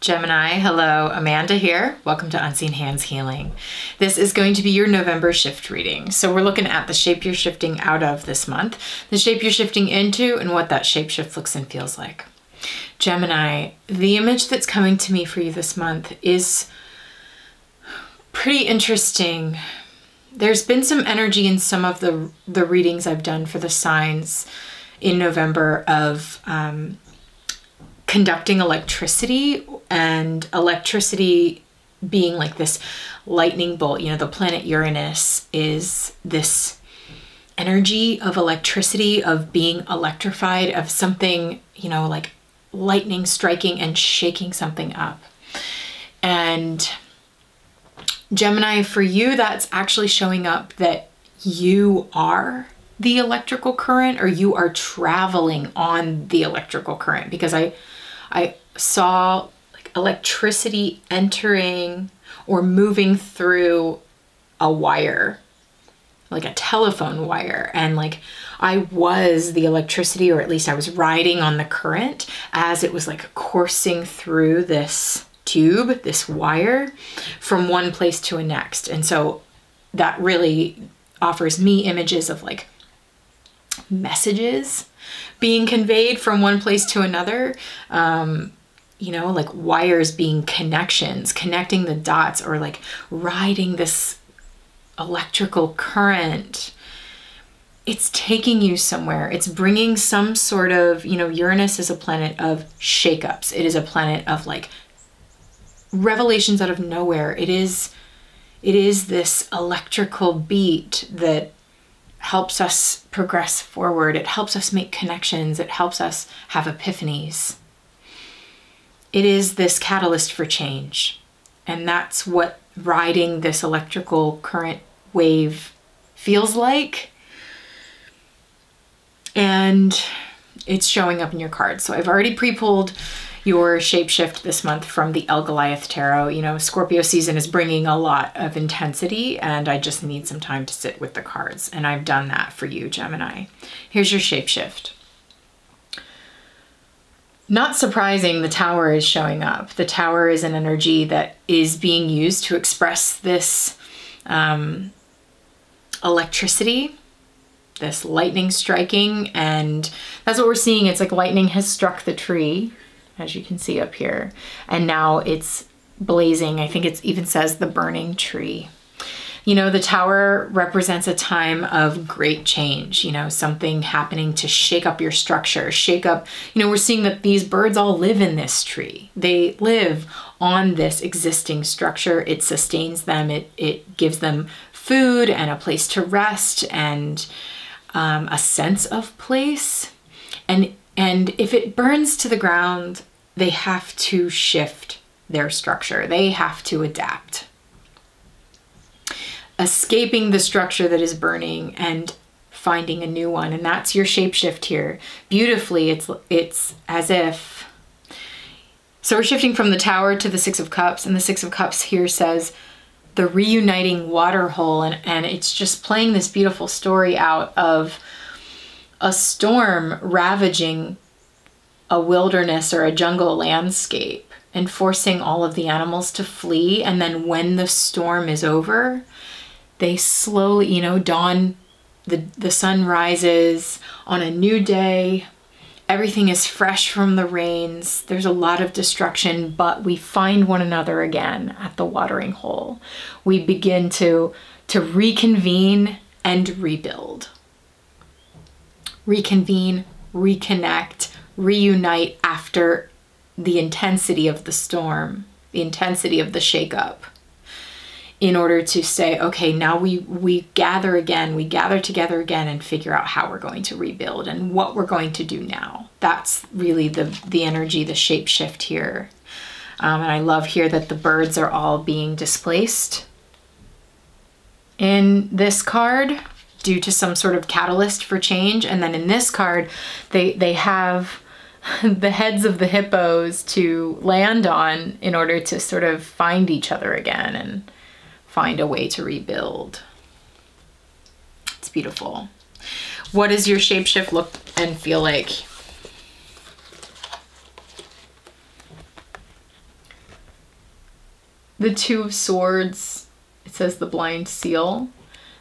Gemini, hello, Amanda here. Welcome to Unseen Hands Healing. This is going to be your November shift reading. So we're looking at the shape you're shifting out of this month, the shape you're shifting into, and what that shape shift looks and feels like. Gemini, the image that's coming to me for you this month is pretty interesting. There's been some energy in some of the readings I've done for the signs in November of conducting electricity, and electricity being like this lightning bolt. You know, the planet Uranus is this energy of electricity, of being electrified, of something, you know, like lightning striking and shaking something up. And Gemini, for you, that's actually showing up that you are the electrical current, or you are traveling on the electrical current, because I saw like electricity entering or moving through a wire, like a telephone wire. And like I was the electricity, or at least I was riding on the current as it was like coursing through this tube, this wire, from one place to the next. And so that really offers me images of like messages being conveyed from one place to another, you know, like wires being connections, connecting the dots, or like riding this electrical current. It's taking you somewhere. It's bringing some sort of, you know, Uranus is a planet of shakeups. It is a planet of like revelations out of nowhere. It is this electrical beat that helps us progress forward. It helps us make connections. It helps us have epiphanies. It is this catalyst for change. And that's what riding this electrical current wave feels like. And it's showing up in your cards. So I've already pre-pulled your shapeshift this month from the El Goliath tarot. You know, Scorpio season is bringing a lot of intensity, and I just need some time to sit with the cards. And I've done that for you, Gemini. Here's your shapeshift. Not surprising, the tower is showing up. The tower is an energy that is being used to express this electricity, this lightning striking. And that's what we're seeing. It's like lightning has struck the tree, as you can see up here, and now it's blazing. I think it even says the burning tree. You know, the tower represents a time of great change, you know, something happening to shake up your structure, shake up, you know, we're seeing that these birds all live in this tree. They live on this existing structure. It sustains them. It gives them food and a place to rest, and a sense of place. And if it burns to the ground, they have to shift their structure. They have to adapt. Escaping the structure that is burning and finding a new one. And that's your shapeshift here. Beautifully, it's as if. So we're shifting from the tower to the Six of Cups, and the Six of Cups here says the reuniting water hole. And it's just playing this beautiful story out of a storm ravaging a wilderness or a jungle landscape and forcing all of the animals to flee. And then when the storm is over, they slowly, you know, dawn, the sun rises on a new day. Everything is fresh from the rains. There's a lot of destruction, but we find one another again at the watering hole. We begin to reconvene and rebuild. Reconvene, reconnect, reunite after the intensity of the storm, the intensity of the shakeup, in order to say, okay, now we gather again, we gather together again, and figure out how we're going to rebuild and what we're going to do now. That's really the energy, the shape shift here. And I love here that the birds are all being displaced in this card due to some sort of catalyst for change. And then in this card, they have the heads of the hippos to land on in order to sort of find each other again and find a way to rebuild. It's beautiful. What does your shapeshift look and feel like? The Two of Swords, it says the blind seal.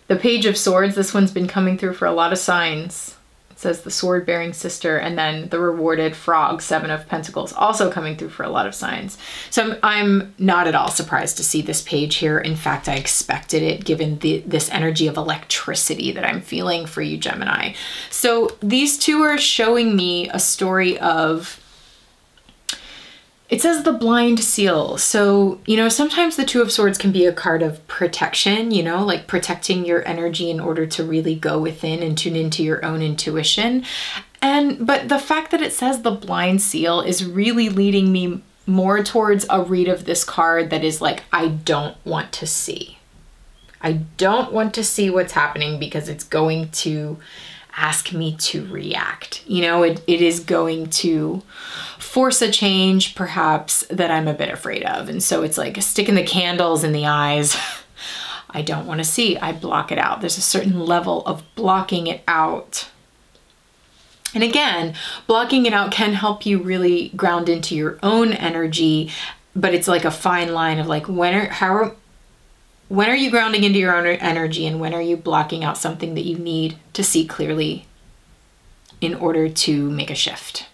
The Page of Swords, this one's been coming through for a lot of signs. It says the sword-bearing sister, and then the rewarded frog, Seven of Pentacles, also coming through for a lot of signs. So I'm not at all surprised to see this page here. In fact, I expected it given this energy of electricity that I'm feeling for you, Gemini. So these two are showing me a story of, it says the blind seal. So, you know, sometimes the Two of Swords can be a card of protection, you know, like protecting your energy in order to really go within and tune into your own intuition. But the fact that it says the blind seal is really leading me more towards a read of this card that is like, I don't want to see. I don't want to see what's happening because it's going to ask me to react. You know, it is going to force a change perhaps that I'm a bit afraid of. And so it's like sticking the candles in the eyes. I don't want to see. I block it out. There's a certain level of blocking it out. And again, blocking it out can help you really ground into your own energy, but it's like a fine line of like, when are you grounding into your own energy and when are you blocking out something that you need to see clearly in order to make a shift?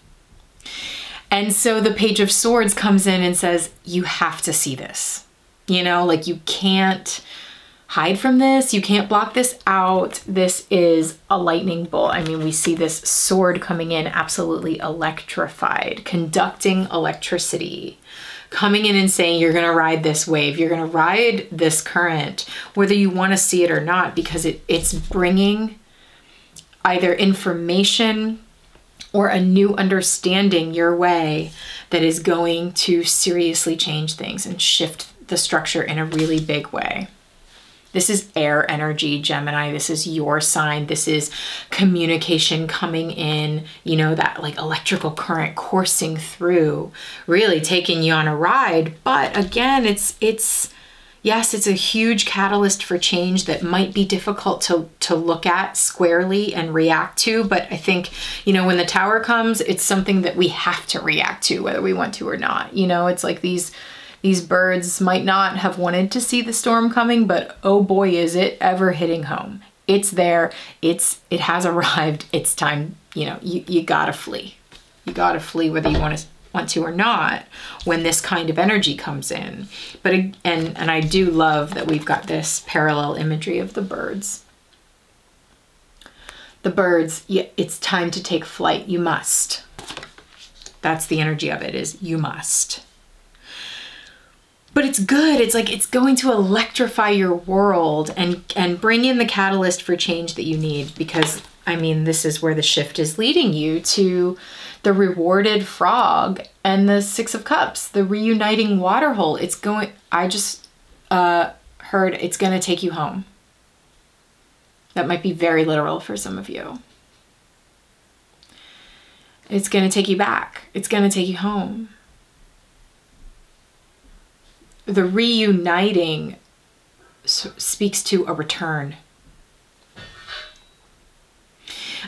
And so the Page of Swords comes in and says, you have to see this. You know, like you can't hide from this. You can't block this out. This is a lightning bolt. I mean, we see this sword coming in absolutely electrified, conducting electricity, coming in and saying, you're going to ride this wave, you're going to ride this current, whether you want to see it or not, because it's bringing either information or a new understanding your way that is going to seriously change things and shift the structure in a really big way. This is air energy, Gemini. This is your sign. This is communication coming in, you know, that like electrical current coursing through, really taking you on a ride. But again, yes, it's a huge catalyst for change that might be difficult to look at squarely and react to. But I think, you know, when the tower comes, it's something that we have to react to, whether we want to or not. You know, it's like these birds might not have wanted to see the storm coming, but oh boy, is it ever hitting home. It's there, it has arrived, it's time, you know, you gotta flee. You gotta flee whether you want to or not when this kind of energy comes in. But, and I do love that we've got this parallel imagery of the birds. The birds, yeah, it's time to take flight, you must. That's the energy of it, is you must. But it's good. It's like it's going to electrify your world and bring in the catalyst for change that you need, because, I mean, this is where the shift is leading you to the rewarded frog and the Six of Cups, the reuniting water hole. It's going, I just heard it's going to take you home. That might be very literal for some of you. It's going to take you back. It's going to take you home. The reuniting speaks to a return.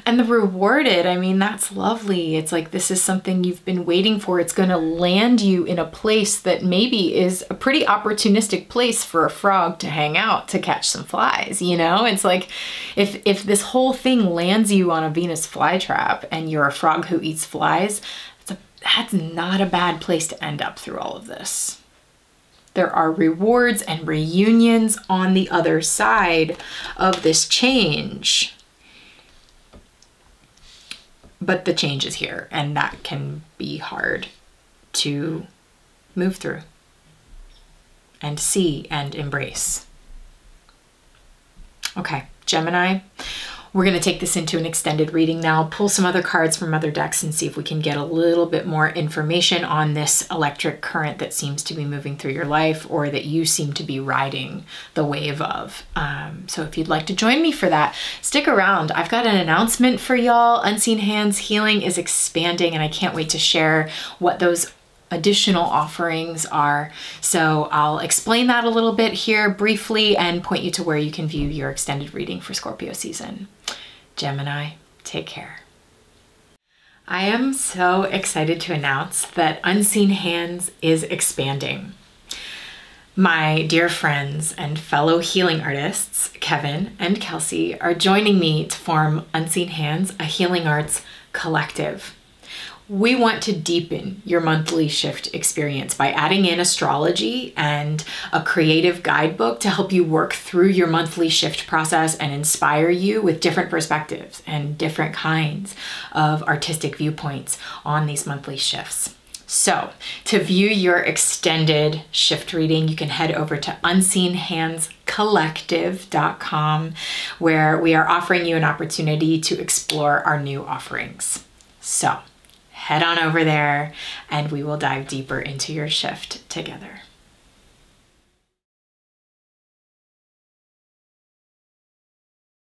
And the rewarded, I mean, that's lovely. It's like, this is something you've been waiting for. It's going to land you in a place that maybe is a pretty opportunistic place for a frog to hang out, to catch some flies, you know? It's like, if this whole thing lands you on a Venus flytrap and you're a frog who eats flies, that's not a bad place to end up through all of this. There are rewards and reunions on the other side of this change. But the change is here, and that can be hard to move through and see and embrace. Okay, Gemini, we're going to take this into an extended reading now, pull some other cards from other decks and see if we can get a little bit more information on this electric current that seems to be moving through your life or that you seem to be riding the wave of. So if you'd like to join me for that, stick around. I've got an announcement for y'all. Unseen Hands Healing is expanding and I can't wait to share what those additional offerings are. So I'll explain that a little bit here briefly and point you to where you can view your extended reading for Scorpio season. Gemini, take care. I am so excited to announce that Unseen Hands is expanding. My dear friends and fellow healing artists, Kevin and Kelsey, are joining me to form Unseen Hands, a healing arts collective. We want to deepen your monthly shift experience by adding in astrology and a creative guidebook to help you work through your monthly shift process and inspire you with different perspectives and different kinds of artistic viewpoints on these monthly shifts. So to view your extended shift reading, you can head over to UnseenHandsCollective.com, where we are offering you an opportunity to explore our new offerings. So head on over there and we will dive deeper into your shift together.